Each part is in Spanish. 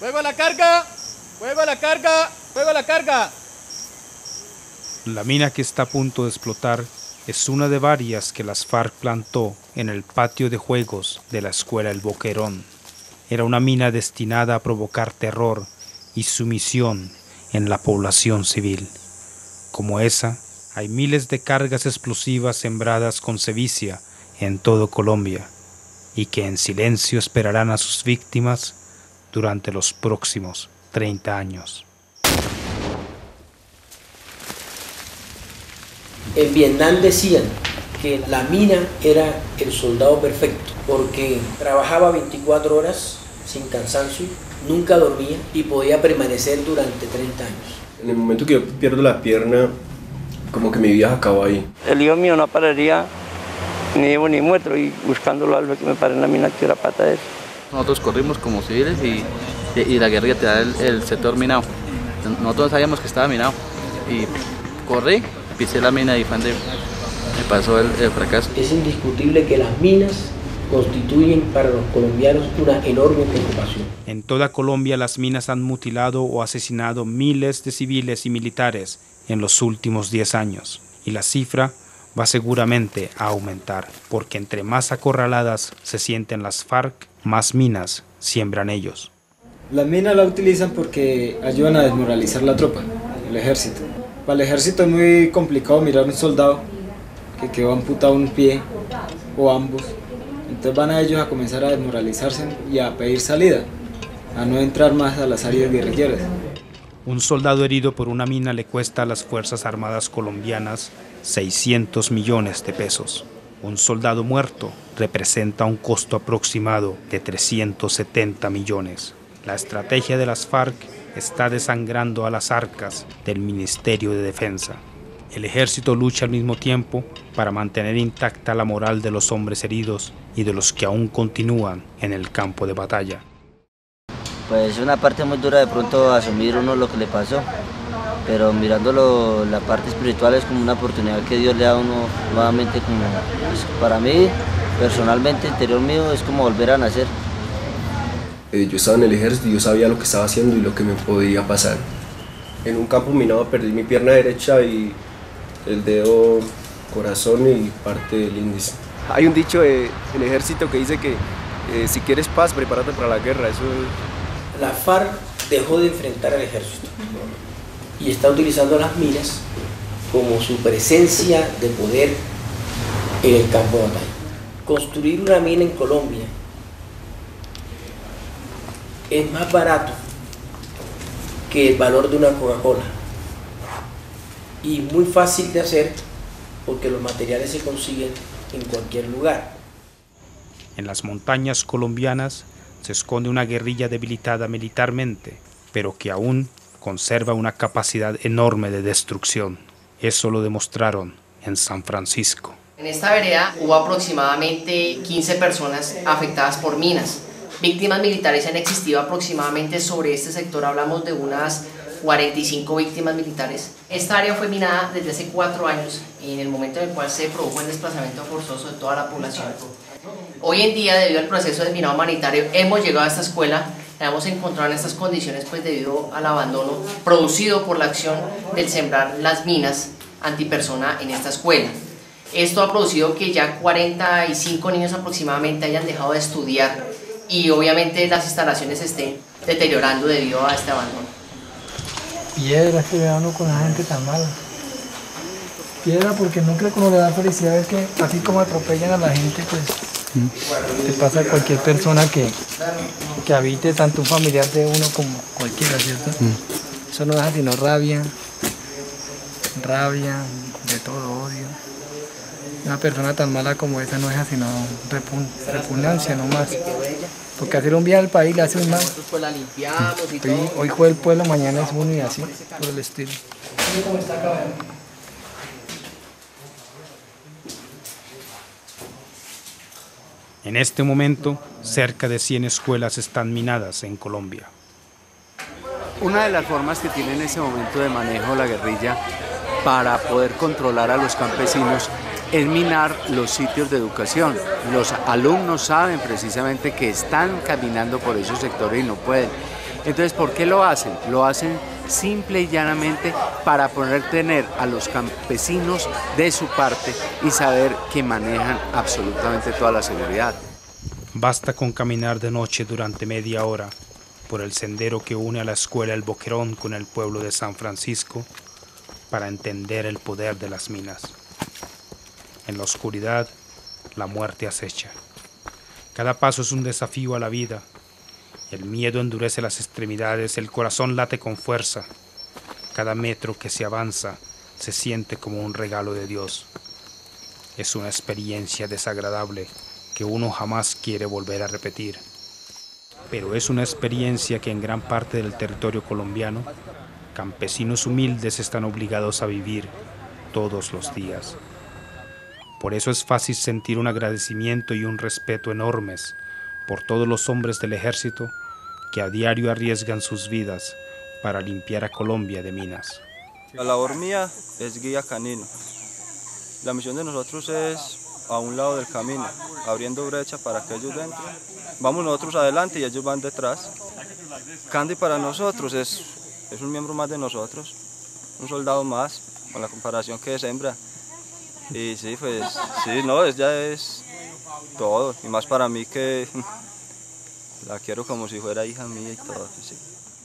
¡Juego a la carga! ¡Juego a la carga! ¡Juego a la carga! La mina que está a punto de explotar es una de varias que las FARC plantó en el patio de juegos de la Escuela El Boquerón. Era una mina destinada a provocar terror y sumisión en la población civil. Como esa, hay miles de cargas explosivas sembradas con sevicia en todo Colombia y que en silencio esperarán a sus víctimas durante los próximos 30 años. En Vietnam decían que la mina era el soldado perfecto porque trabajaba 24 horas sin cansancio, nunca dormía y podía permanecer durante 30 años. En el momento que yo pierdo la pierna, como que mi vida se acabó ahí. El hijo mío no pararía ni vivo ni muerto y buscándolo algo que me paré en la mina que era pata de eso. Nosotros corrimos como civiles y la guerrilla te da el sector minado. Nosotros sabíamos que estaba minado y corrí, pisé la mina y me pasó el fracaso. Es indiscutible que las minas constituyen para los colombianos una enorme preocupación. En toda Colombia las minas han mutilado o asesinado miles de civiles y militares en los últimos 10 años. Y la cifra va seguramente a aumentar, porque entre más acorraladas se sienten las FARC, más minas siembran ellos. Las minas la utilizan porque ayudan a desmoralizar la tropa, el ejército. Para el ejército es muy complicado mirar a un soldado que quedó amputado un pie o ambos. Entonces van a ellos a comenzar a desmoralizarse y a pedir salida, a no entrar más a las áreas guerrilleras. Un soldado herido por una mina le cuesta a las Fuerzas Armadas colombianas 600 millones de pesos. Un soldado muerto representa un costo aproximado de 370 millones. La estrategia de las FARC está desangrando a las arcas del Ministerio de Defensa. El ejército lucha al mismo tiempo para mantener intacta la moral de los hombres heridos y de los que aún continúan en el campo de batalla. Pues es una parte muy dura de pronto asumir uno lo que le pasó, pero mirándolo la parte espiritual es como una oportunidad que Dios le da a uno nuevamente. Como, pues para mí, personalmente, interior mío, es como volver a nacer. Yo estaba en el ejército y yo sabía lo que estaba haciendo y lo que me podía pasar. En un campo minado perdí mi pierna derecha y el dedo corazón y parte del índice. Hay un dicho del ejército que dice que si quieres paz, prepárate para la guerra. Eso es... La FARC dejó de enfrentar al ejército y está utilizando las minas como su presencia de poder en el campo de batalla. Construir una mina en Colombia es más barato que el valor de una Coca-Cola y muy fácil de hacer porque los materiales se consiguen en cualquier lugar. En las montañas colombianas se esconde una guerrilla debilitada militarmente, pero que aún conserva una capacidad enorme de destrucción. Eso lo demostraron en San Francisco. En esta vereda hubo aproximadamente 15 personas afectadas por minas. Víctimas militares han existido aproximadamente sobre este sector, hablamos de unas 45 víctimas militares. Esta área fue minada desde hace 4 años, en el momento en el cual se produjo el desplazamiento forzoso de toda la población. Hoy en día, debido al proceso de minado humanitario, hemos llegado a esta escuela, la hemos encontrado en estas condiciones pues debido al abandono producido por la acción del sembrar las minas antipersona en esta escuela. Esto ha producido que ya 45 niños aproximadamente hayan dejado de estudiar y obviamente las instalaciones se estén deteriorando debido a este abandono. Piedra, que vea uno con la gente tan mala. Piedra porque nunca como le da felicidad es que así como atropellan a la gente, pues te pasa a cualquier persona que habite, tanto un familiar de uno como cualquiera, ¿cierto? Eso no deja sino rabia, de todo odio. Una persona tan mala como esa no deja sino repugnancia nomás. Porque hacer un viaje al país le hace un mal. Hoy juega el pueblo, mañana es uno y así, por el estilo. En este momento, cerca de 100 escuelas están minadas en Colombia. Una de las formas que tiene en ese momento de manejo la guerrilla para poder controlar a los campesinos es minar los sitios de educación. Los alumnos saben precisamente que están caminando por esos sectores y no pueden. Entonces, ¿por qué lo hacen? Lo hacen simple y llanamente para poder tener a los campesinos de su parte y saber que manejan absolutamente toda la seguridad. Basta con caminar de noche durante media hora por el sendero que une a la escuela El Boquerón con el pueblo de San Francisco para entender el poder de las minas. En la oscuridad, la muerte acecha. Cada paso es un desafío a la vida. El miedo endurece las extremidades, el corazón late con fuerza. Cada metro que se avanza se siente como un regalo de Dios. Es una experiencia desagradable que uno jamás quiere volver a repetir. Pero es una experiencia que en gran parte del territorio colombiano, campesinos humildes están obligados a vivir todos los días. Por eso es fácil sentir un agradecimiento y un respeto enormes por todos los hombres del ejército que a diario arriesgan sus vidas para limpiar a Colombia de minas. La labor mía es guía canino. La misión de nosotros es a un lado del camino, abriendo brecha para que ellos dentro. Vamos nosotros adelante y ellos van detrás. Candy para nosotros es un miembro más de nosotros, un soldado más, con la comparación que es hembra. Y sí, pues, sí, no, ella es todo, y más para mí que la quiero como si fuera hija mía y todo, sí.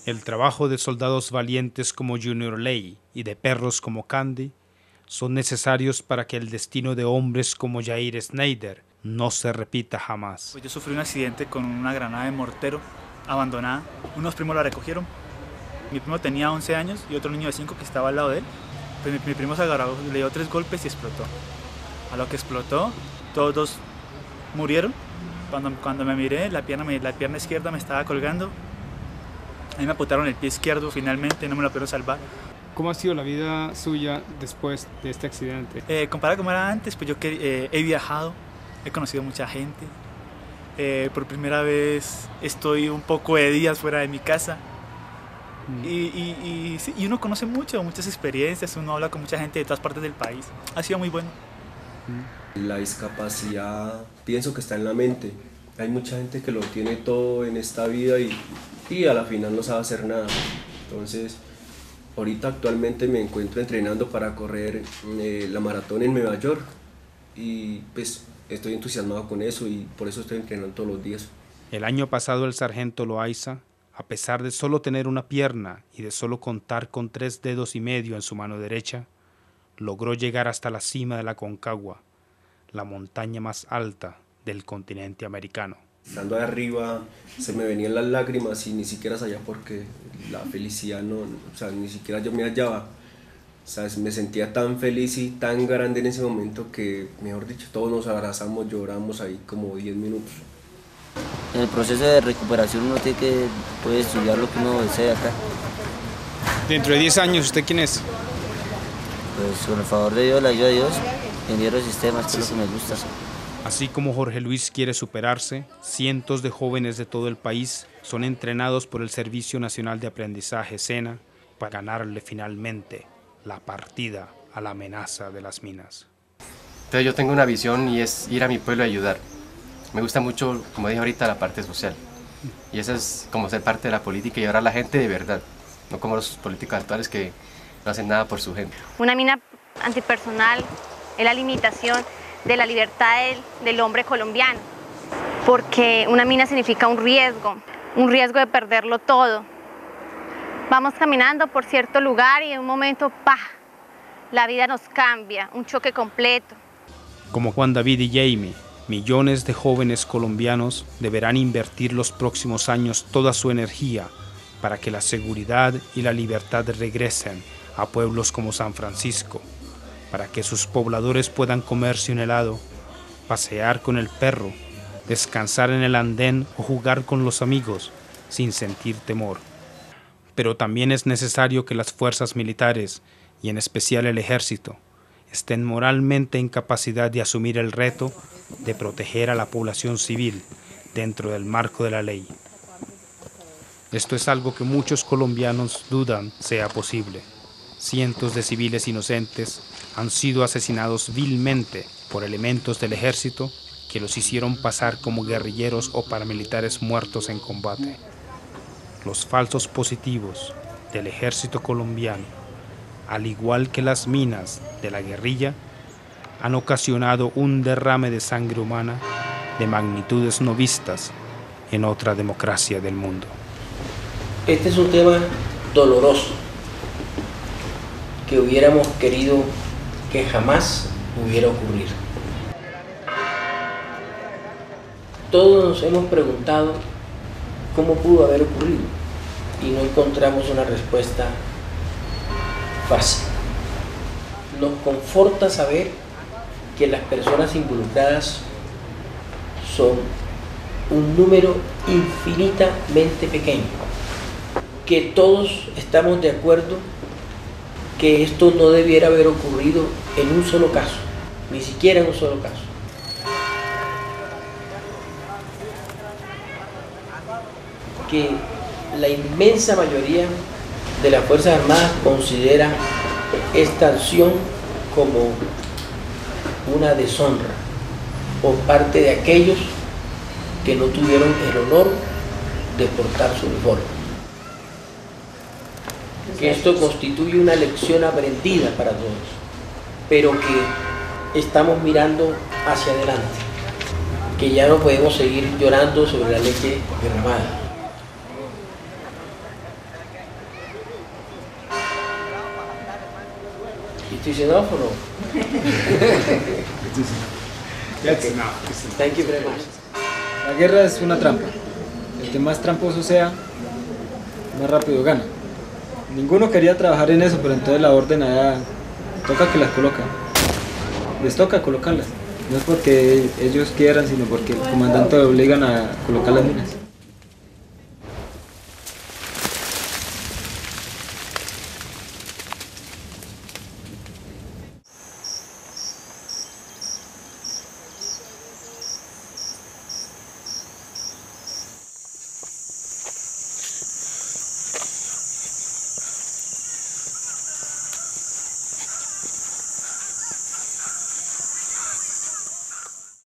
El trabajo de soldados valientes como Junior Lay y de perros como Candy son necesarios para que el destino de hombres como Jair Snyder no se repita jamás. Pues yo sufrí un accidente con una granada de mortero abandonada, unos primos la recogieron, mi primo tenía 11 años y otro niño de 5 que estaba al lado de él. Pues mi primo se agarró, le dio 3 golpes y explotó. A lo que explotó, todos dos murieron. Cuando me miré, la pierna izquierda me estaba colgando. A mí me apuntaron el pie izquierdo finalmente, no me lo pudieron salvar. ¿Cómo ha sido la vida suya después de este accidente? Comparado a como era antes, pues yo he viajado, he conocido mucha gente. Por primera vez estoy un poco de días fuera de mi casa. Y uno conoce muchas experiencias, uno habla con mucha gente de todas partes del país. Ha sido muy bueno. La discapacidad pienso que está en la mente. Hay mucha gente que lo tiene todo en esta vida y a la final no sabe hacer nada. Entonces, ahorita actualmente me encuentro entrenando para correr la maratón en Nueva York. Y pues estoy entusiasmado con eso y por eso estoy entrenando todos los días. El año pasado el sargento Loaiza, a pesar de solo tener una pierna y de solo contar con 3,5 dedos en su mano derecha, logró llegar hasta la cima de la Aconcagua, la montaña más alta del continente americano. Estando arriba se me venían las lágrimas y ni siquiera sabía porque la felicidad no, o sea, ni siquiera yo me hallaba. O sea, me sentía tan feliz y tan grande en ese momento que, mejor dicho, todos nos abrazamos, lloramos ahí como 10 minutos. En el proceso de recuperación uno tiene que puede estudiar lo que uno desee acá. Dentro de 10 años, ¿usted quién es? Pues con el favor de Dios, la ayuda de Dios, ingeniero de sistemas, que es lo que me gusta. Así como Jorge Luis quiere superarse, cientos de jóvenes de todo el país son entrenados por el Servicio Nacional de Aprendizaje, Sena, para ganarle finalmente la partida a la amenaza de las minas. Entonces yo tengo una visión y es ir a mi pueblo a ayudar. Me gusta mucho, como dije ahorita, la parte social. Y esa es como ser parte de la política y ayudar a la gente de verdad. No como los políticos actuales que no hacen nada por su gente. Una mina antipersonal es la limitación de la libertad del hombre colombiano. Porque una mina significa un riesgo de perderlo todo. Vamos caminando por cierto lugar y en un momento, ¡pah!, la vida nos cambia, un choque completo. Como Juan David y Jamie, millones de jóvenes colombianos deberán invertir los próximos años toda su energía para que la seguridad y la libertad regresen a pueblos como San Francisco, para que sus pobladores puedan comerse un helado, pasear con el perro, descansar en el andén o jugar con los amigos sin sentir temor. Pero también es necesario que las fuerzas militares, y en especial el ejército, estén moralmente en capacidad de asumir el reto de proteger a la población civil dentro del marco de la ley. Esto es algo que muchos colombianos dudan sea posible. Cientos de civiles inocentes han sido asesinados vilmente por elementos del ejército que los hicieron pasar como guerrilleros o paramilitares muertos en combate. los falsos positivos del ejército colombiano, al igual que las minas de la guerrilla, han ocasionado un derrame de sangre humana de magnitudes no vistas en otra democracia del mundo. Este es un tema doloroso que hubiéramos querido que jamás hubiera ocurrido. Todos nos hemos preguntado cómo pudo haber ocurrido y no encontramos una respuesta fácil. Nos conforta saber que las personas involucradas son un número infinitamente pequeño, que todos estamos de acuerdo que esto no debiera haber ocurrido en un solo caso, ni siquiera en un solo caso. Que la inmensa mayoría de las Fuerzas Armadas considera esta acción como una deshonra por parte de aquellos que no tuvieron el honor de portar su uniforme. Que esto constituye una lección aprendida para todos, pero que estamos mirando hacia adelante, que ya no podemos seguir llorando sobre la leche derramada. ¿Estoy xenófono? Thank you very much. La guerra es una trampa. El que más tramposo sea, más rápido gana. Ninguno quería trabajar en eso, pero entonces la orden allá toca que las colocan. Les toca colocarlas. No es porque ellos quieran, sino porque el comandante obligan a colocar las minas.